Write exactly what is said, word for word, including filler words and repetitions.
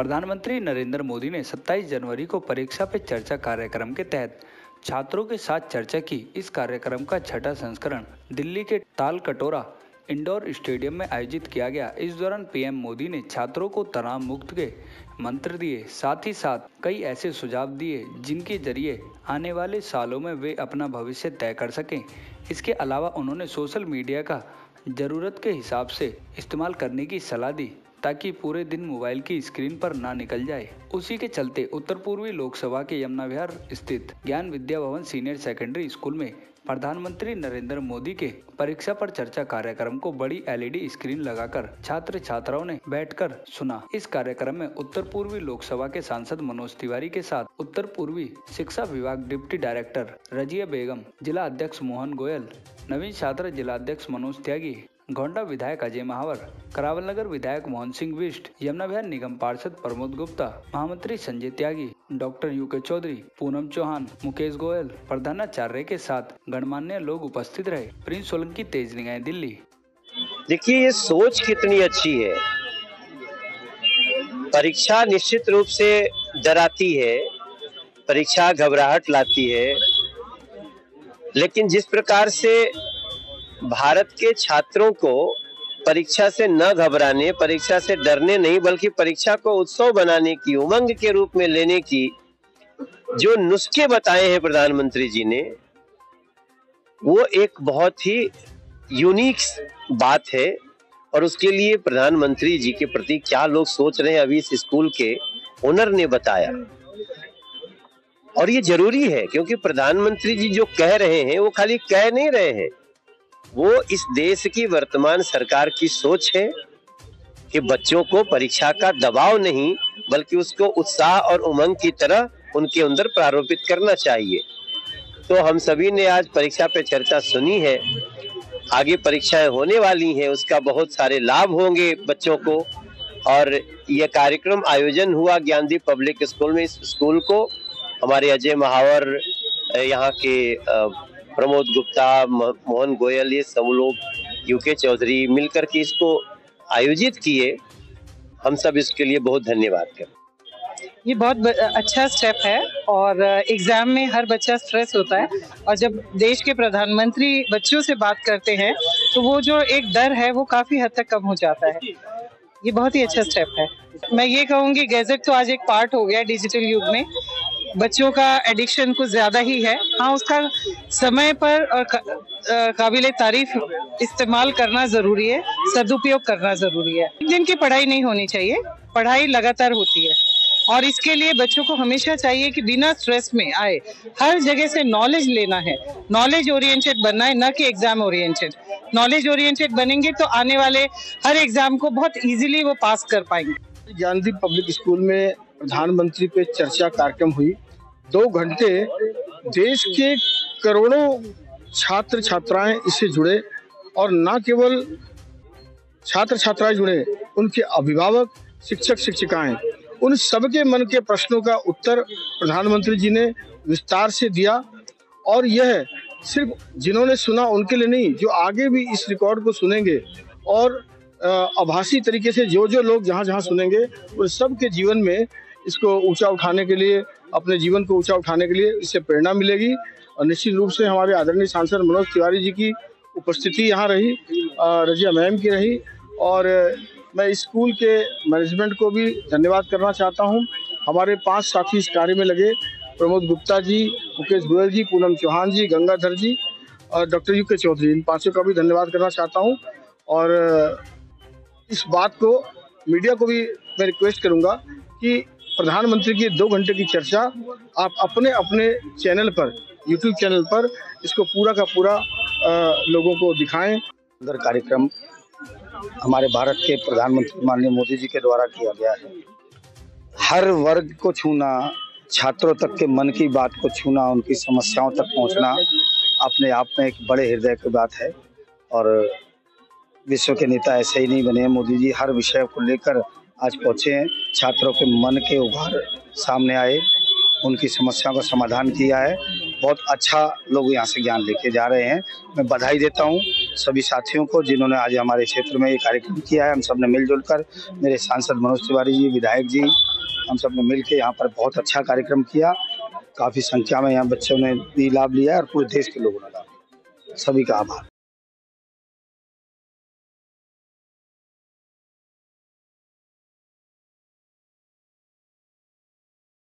प्रधानमंत्री नरेंद्र मोदी ने सत्ताईस जनवरी को परीक्षा पे चर्चा कार्यक्रम के तहत छात्रों के साथ चर्चा की। इस कार्यक्रम का छठा संस्करण दिल्ली के तालकटोरा इंडोर स्टेडियम में आयोजित किया गया। इस दौरान पीएम मोदी ने छात्रों को तनाव मुक्त के मंत्र दिए, साथ ही साथ कई ऐसे सुझाव दिए जिनके जरिए आने वाले सालों में वे अपना भविष्य तय कर सकें। इसके अलावा उन्होंने सोशल मीडिया का जरूरत के हिसाब से इस्तेमाल करने की सलाह दी ताकि पूरे दिन मोबाइल की स्क्रीन पर ना निकल जाए। उसी के चलते उत्तर पूर्वी लोकसभा के यमुना विहार स्थित ज्ञान Vidya Bhavan senior secondary school में प्रधानमंत्री नरेंद्र मोदी के परीक्षा पर चर्चा कार्यक्रम को बड़ी एलईडी स्क्रीन लगाकर छात्र छात्राओं ने बैठकर सुना। इस कार्यक्रम में उत्तर पूर्वी लोकसभा के सांसद मनोज तिवारी के साथ उत्तर पूर्वी शिक्षा विभाग डिप्टी डायरेक्टर रजिया बेगम, जिला अध्यक्ष मोहन गोयल, नवीन छात्र जिला अध्यक्ष मनोज त्यागी, गोंडा विधायक अजय महावर, करावल नगर विधायक मोहन सिंह बिष्ट, यमुना विहार निगम पार्षद प्रमोद गुप्ता, महामंत्री संजय त्यागी, डॉक्टर यू के चौधरी, पूनम चौहान, मुकेश गोयल प्रधानाचार्य के साथ गणमान्य लोग उपस्थित रहे। प्रिंस सोलंकी, तेज निगाहें, दिल्ली। देखिए ये सोच कितनी अच्छी है। परीक्षा निश्चित रूप से डराती है, परीक्षा घबराहट लाती है, लेकिन जिस प्रकार से भारत के छात्रों को परीक्षा से न घबराने, परीक्षा से डरने नहीं, बल्कि परीक्षा को उत्सव बनाने की, उमंग के रूप में लेने की जो नुस्खे बताए हैं प्रधानमंत्री जी ने, वो एक बहुत ही यूनिक बात है। और उसके लिए प्रधानमंत्री जी के प्रति क्या लोग सोच रहे हैं, अभी इस स्कूल के ओनर ने बताया। और ये जरूरी है क्योंकि प्रधानमंत्री जी जो कह रहे हैं वो खाली कह नहीं रहे हैं, वो इस देश की वर्तमान सरकार की सोच है कि बच्चों को परीक्षा का दबाव नहीं, बल्कि उसको उत्साह और उमंग की तरह उनके अंदर प्रारूपित करना चाहिए। तो हम सभी ने आज परीक्षा पे चर्चा सुनी है। आगे परीक्षाएं होने वाली हैं, उसका बहुत सारे लाभ होंगे बच्चों को। और यह कार्यक्रम आयोजन हुआ गांधी पब्लिक स्कूल में। इस स्कूल को हमारे अजय महावर, यहाँ के प्रमोद गुप्ता, मोहन गोयल, ये सब लोग, यू के चौधरी मिलकर के इसको आयोजित किए। हम सब इसके लिए बहुत धन्यवाद करें। ये बहुत अच्छा स्टेप है। और एग्जाम में हर बच्चा स्ट्रेस होता है, और जब देश के प्रधानमंत्री बच्चों से बात करते हैं तो वो जो एक डर है वो काफी हद तक कम हो जाता है। ये बहुत ही अच्छा स्टेप है। मैं ये कहूँगी गैजेट तो आज एक पार्ट हो गया डिजिटल युग में। बच्चों का एडिक्शन कुछ ज़्यादा ही है। हाँ, उसका समय पर और काबिले तारीफ इस्तेमाल करना ज़रूरी है, सदुपयोग करना ज़रूरी है। एक दिन की पढ़ाई नहीं होनी चाहिए, पढ़ाई लगातार होती है। और इसके लिए बच्चों को हमेशा चाहिए कि बिना स्ट्रेस में आए, हर जगह से नॉलेज लेना है, नॉलेज ओरिएंटेड बनना है, न कि एग्जाम ओरिएंटेड। नॉलेज ओरिएंटेड बनेंगे तो आने वाले हर एग्जाम को बहुत ईजिली वो पास कर पाएंगे। ज्ञानदीप पब्लिक स्कूल में प्रधानमंत्री पे चर्चा कार्यक्रम हुई। दो घंटे देश के करोड़ों छात्र छात्राएं इससे जुड़े, और न केवल छात्र छात्राएं जुड़े, उनके अभिभावक, शिक्षक शिक्षिकाएं, उन सबके मन के प्रश्नों का उत्तर प्रधानमंत्री जी ने विस्तार से दिया। और यह सिर्फ जिन्होंने सुना उनके लिए नहीं, जो आगे भी इस रिकॉर्ड को सुनेंगे और आभासी तरीके से जो जो लोग जहाँ जहाँ सुनेंगे उन सबके जीवन में इसको ऊंचा उठाने के लिए, अपने जीवन को ऊंचा उठाने के लिए इससे प्रेरणा मिलेगी। और निश्चित रूप से हमारे आदरणीय सांसद मनोज तिवारी जी की उपस्थिति यहाँ रही, रजिया मैम की रही। और मैं स्कूल के मैनेजमेंट को भी धन्यवाद करना चाहता हूँ। हमारे पाँच साथी इस कार्य में लगे, प्रमोद गुप्ता जी, मुकेश गोयल जी, पूनम चौहान जी, गंगाधर जी और डॉक्टर यू के चौधरी, इन पाँचों का भी धन्यवाद करना चाहता हूँ। और इस बात को मीडिया को भी मैं रिक्वेस्ट करूंगा कि प्रधानमंत्री की दो घंटे की चर्चा आप अपने अपने चैनल पर, यूट्यूब चैनल पर इसको पूरा का पूरा आ, लोगों को दिखाएं। सुंदर कार्यक्रम हमारे भारत के प्रधानमंत्री माननीय मोदी जी के द्वारा किया गया है। हर वर्ग को छूना, छात्रों तक के मन की बात को छूना, उनकी समस्याओं तक पहुँचना अपने आप में एक बड़े हृदय की बात है। और विश्व के नेता ऐसे ही नहीं बने, मोदी जी हर विषय को लेकर आज पहुँचे हैं। छात्रों के मन के उभार सामने आए, उनकी समस्याओं का समाधान किया है। बहुत अच्छा लोग यहाँ से ज्ञान लेके जा रहे हैं। मैं बधाई देता हूँ सभी साथियों को जिन्होंने आज हमारे क्षेत्र में ये कार्यक्रम किया है। हम सब ने मिलजुल कर, मेरे सांसद मनोज तिवारी जी, विधायक जी, हम सब ने मिल के यहाँ पर बहुत अच्छा कार्यक्रम किया। काफ़ी संख्या में यहाँ बच्चों ने भी लाभ लिया है और पूरे देश के लोगों ने लाभ लिया। सभी का आभार।